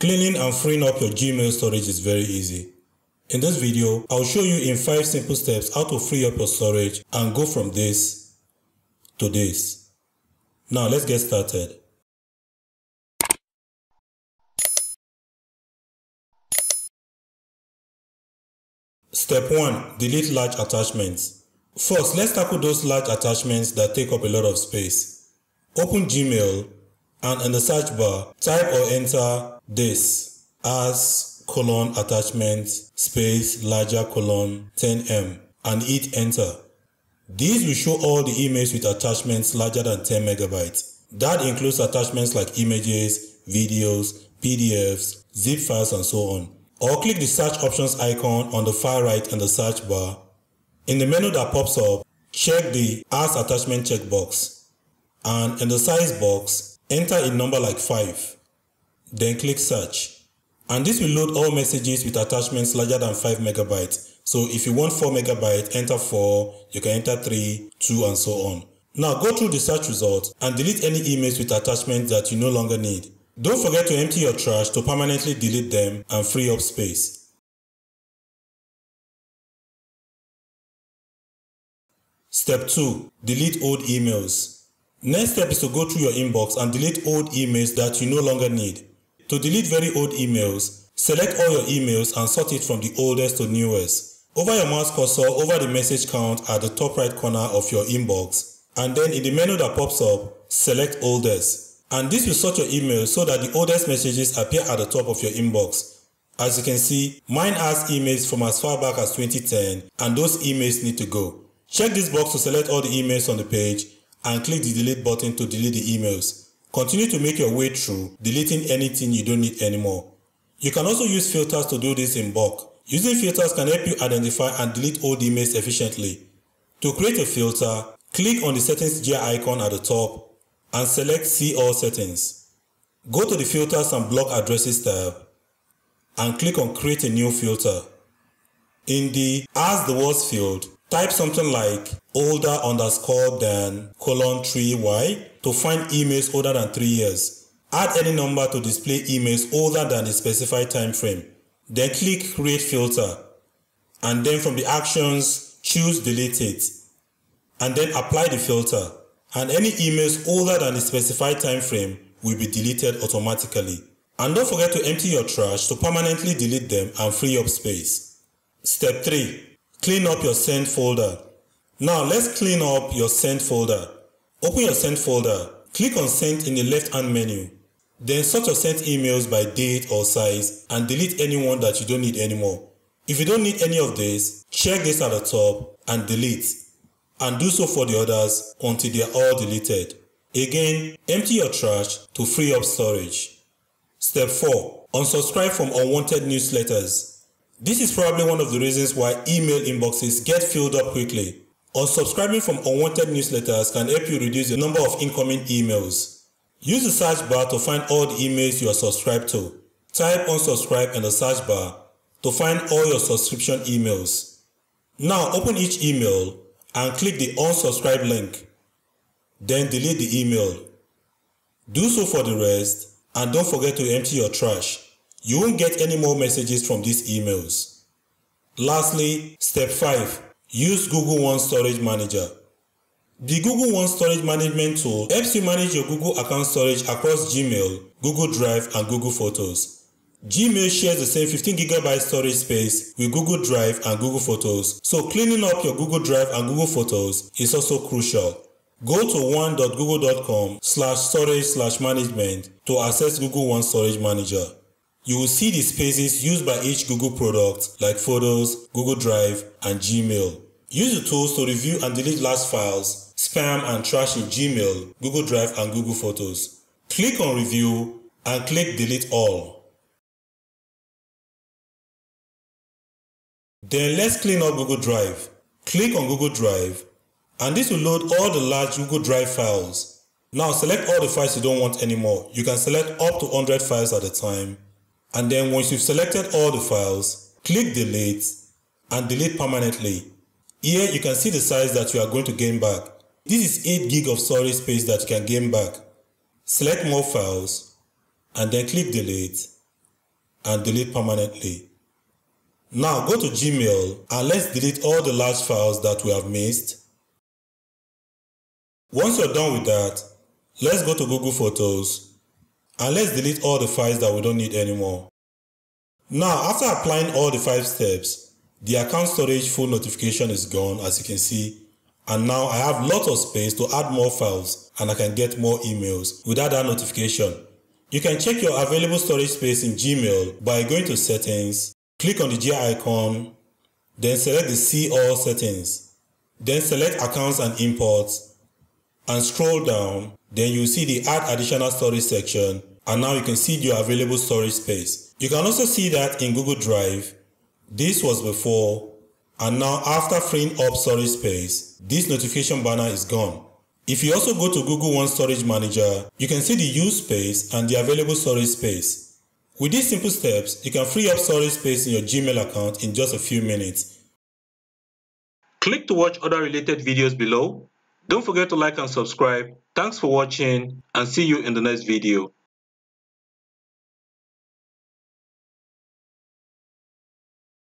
Cleaning and freeing up your Gmail storage is very easy. In this video, I'll show you in 5 simple steps how to free up your storage and go from this to this. Now let's get started. Step 1. Delete large attachments. First, let's tackle those large attachments that take up a lot of space. Open Gmail and in the search bar, type or enter this as /attachment $larger 10M and hit enter. These will show all the emails with attachments larger than 10 megabytes. That includes attachments like images, videos, PDFs, zip files and so on. Or click the search options icon on the far right in the search bar. In the menu that pops up, check the As Attachment checkbox and in the size box, enter a number like 5. Then click search. And this will load all messages with attachments larger than 5 megabytes. So if you want 4 megabytes, enter 4, you can enter 3, 2 and so on. Now go through the search results and delete any emails with attachments that you no longer need. Don't forget to empty your trash to permanently delete them and free up space. Step 2. Delete old emails. Next step is to go through your inbox and delete old emails that you no longer need. To delete very old emails, select all your emails and sort it from the oldest to newest. Over your mouse cursor over the message count at the top right corner of your inbox, and then in the menu that pops up, select oldest. And this will sort your email so that the oldest messages appear at the top of your inbox. As you can see, mine has emails from as far back as 2010 and those emails need to go. Check this box to select all the emails on the page and click the delete button to delete the emails. Continue to make your way through, deleting anything you don't need anymore. You can also use filters to do this in bulk. Using filters can help you identify and delete old emails efficiently. To create a filter, click on the settings gear icon at the top and select See All Settings. Go to the Filters and Block Addresses tab and click on Create a New Filter. In the As the Worst field, type something like older_than:3y to find emails older than 3 years. Add any number to display emails older than the specified time frame. Then click Create Filter. And then from the actions, choose Delete It. And then apply the filter. And any emails older than the specified time frame will be deleted automatically. And don't forget to empty your trash to permanently delete them and free up space. Step 3. Clean up your sent folder. Now let's clean up your sent folder. Open your sent folder, click on sent in the left hand menu. Then sort your sent emails by date or size and delete anyone that you don't need anymore. If you don't need any of this, check this at the top and delete. And do so for the others until they are all deleted. Again, empty your trash to free up storage. Step 4. Unsubscribe from unwanted newsletters. This is probably one of the reasons why email inboxes get filled up quickly. Unsubscribing from unwanted newsletters can help you reduce the number of incoming emails. Use the search bar to find all the emails you are subscribed to. Type unsubscribe in the search bar to find all your subscription emails. Now open each email and click the unsubscribe link. Then delete the email. Do so for the rest and don't forget to empty your trash. You won't get any more messages from these emails. Lastly, step 5. Use Google One Storage Manager. The Google One Storage Management tool helps you manage your Google account storage across Gmail, Google Drive, and Google Photos. Gmail shares the same 15 GB storage space with Google Drive and Google Photos, so cleaning up your Google Drive and Google Photos is also crucial. Go to one.google.com/storage/management to access Google One Storage Manager. You will see the spaces used by each Google product like Photos, Google Drive, and Gmail. Use the tools to review and delete last files, spam and trash in Gmail, Google Drive, and Google Photos. Click on Review and click Delete All. Then let's clean up Google Drive. Click on Google Drive and this will load all the large Google Drive files. Now select all the files you don't want anymore. You can select up to 100 files at a time. And then once you've selected all the files, click Delete and delete permanently. Here you can see the size that you are going to gain back. This is 8 gig of storage space that you can gain back. Select More Files and then click Delete and delete permanently. Now go to Gmail and let's delete all the large files that we have missed. Once you're done with that, let's go to Google Photos and let's delete all the files that we don't need anymore. Now, after applying all the 5 steps, the account storage full notification is gone, as you can see, and now I have lots of space to add more files and I can get more emails without that notification. You can check your available storage space in Gmail by going to Settings. Click on the gear icon, then select the See All settings, then select Accounts and Imports, and scroll down, then you see the Add Additional Storage section, and now you can see your available storage space. You can also see that in Google Drive. This was before, and now after freeing up storage space, this notification banner is gone. If you also go to Google One Storage Manager, you can see the Use Space and the Available Storage Space. With these simple steps, you can free up storage space in your Gmail account in just a few minutes. Click to watch other related videos below. Don't forget to like and subscribe. Thanks for watching and see you in the next video.